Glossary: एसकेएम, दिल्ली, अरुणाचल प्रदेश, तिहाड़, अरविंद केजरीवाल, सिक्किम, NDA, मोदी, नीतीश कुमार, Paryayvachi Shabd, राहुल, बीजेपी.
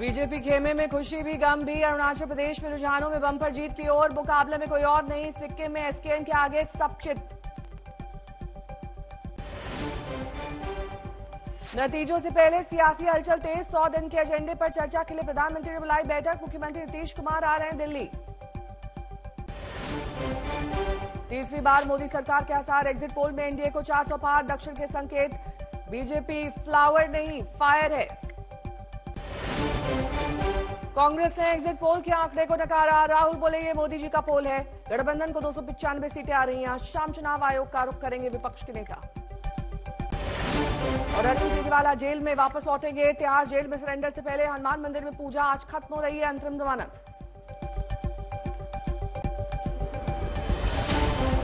बीजेपी खेमे में खुशी भी गम भी। अरुणाचल प्रदेश में रुझानों में बम्पर जीत की ओर, मुकाबले में कोई और नहीं। सिक्किम में एसकेएम के आगे सब चित। नतीजों से पहले सियासी हलचल तेज, 100 दिन के एजेंडे पर चर्चा के लिए प्रधानमंत्री ने बुलाई बैठक। मुख्यमंत्री नीतीश कुमार आ रहे हैं दिल्ली। तीसरी बार मोदी सरकार के आसार, एग्जिट पोल में एनडीए को 400 पार, दक्षिण के संकेत। बीजेपी फ्लावर नहीं फायर है। कांग्रेस ने एग्जिट पोल के आंकड़े को नकारा, राहुल बोले ये मोदी जी का पोल है। गठबंधन को 295 सीटें आ रही हैं। आज शाम चुनाव आयोग का रुख करेंगे विपक्ष के नेता। और अरविंद केजरीवाल जेल में वापस लौटेंगे। तिहाड़ जेल में सरेंडर से पहले हनुमान मंदिर में पूजा, आज खत्म हो रही है अंतरिम जमानत।